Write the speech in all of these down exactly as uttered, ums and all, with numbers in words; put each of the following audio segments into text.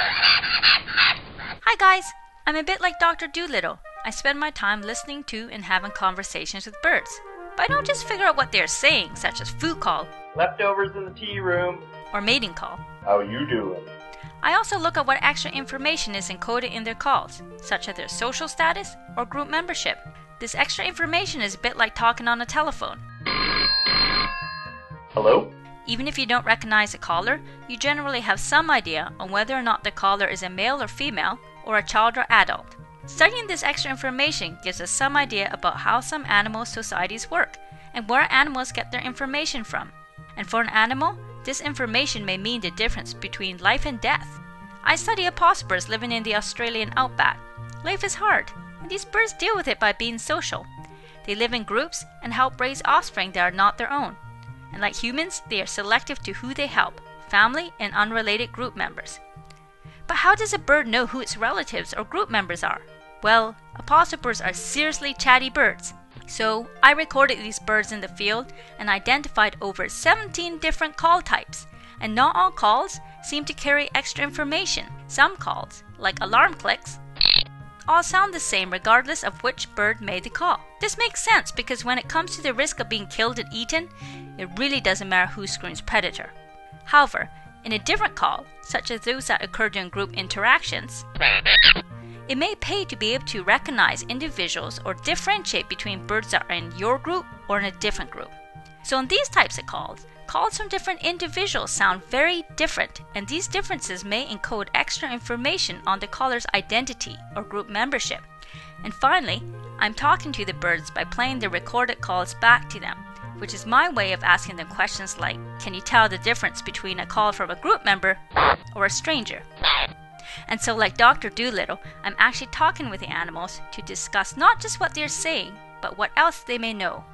Hi guys, I'm a bit like Doctor Dolittle. I spend my time listening to and having conversations with birds, but I don't just figure out what they're saying, such as food call, leftovers in the tea room, or mating call. How you doing? I also look at what extra information is encoded in their calls, such as their social status or group membership. This extra information is a bit like talking on a telephone. Hello? Even if you don't recognize a caller, you generally have some idea on whether or not the caller is a male or female, or a child or adult. Studying this extra information gives us some idea about how some animal societies work, and where animals get their information from. And for an animal, this information may mean the difference between life and death. I study apostlebirds living in the Australian Outback. Life is hard, and these birds deal with it by being social. They live in groups and help raise offspring that are not their own. And like humans, they are selective to who they help, family and unrelated group members. But how does a bird know who its relatives or group members are? Well, apostlebirds are seriously chatty birds. So I recorded these birds in the field and identified over seventeen different call types. And not all calls seem to carry extra information. Some calls, like alarm clicks, all sound the same regardless of which bird made the call. This makes sense because when it comes to the risk of being killed and eaten, it really doesn't matter who screams predator. However, in a different call, such as those that occur during group interactions, it may pay to be able to recognize individuals or differentiate between birds that are in your group or in a different group. So in these types of calls, calls from different individuals sound very different, and these differences may encode extra information on the caller's identity or group membership. And finally, I'm talking to the birds by playing the recorded calls back to them, which is my way of asking them questions like, can you tell the difference between a call from a group member or a stranger? And so like Doctor Dolittle, I'm actually talking with the animals to discuss not just what they're saying, but what else they may know.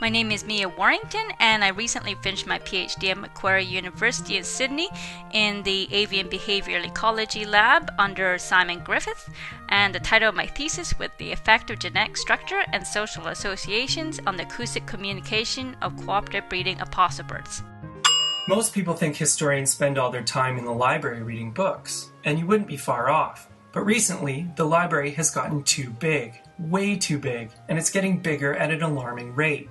My name is Mia Warrington, and I recently finished my PhD at Macquarie University in Sydney in the Avian Behavioral Ecology Lab under Simon Griffith, and the title of my thesis was The Effect of Genetic Structure and Social Associations on the Acoustic Communication of Cooperative Breeding Apostlebirds. Most people think historians spend all their time in the library reading books, and you wouldn't be far off. But recently, the library has gotten too big. Way too big, and it's getting bigger at an alarming rate.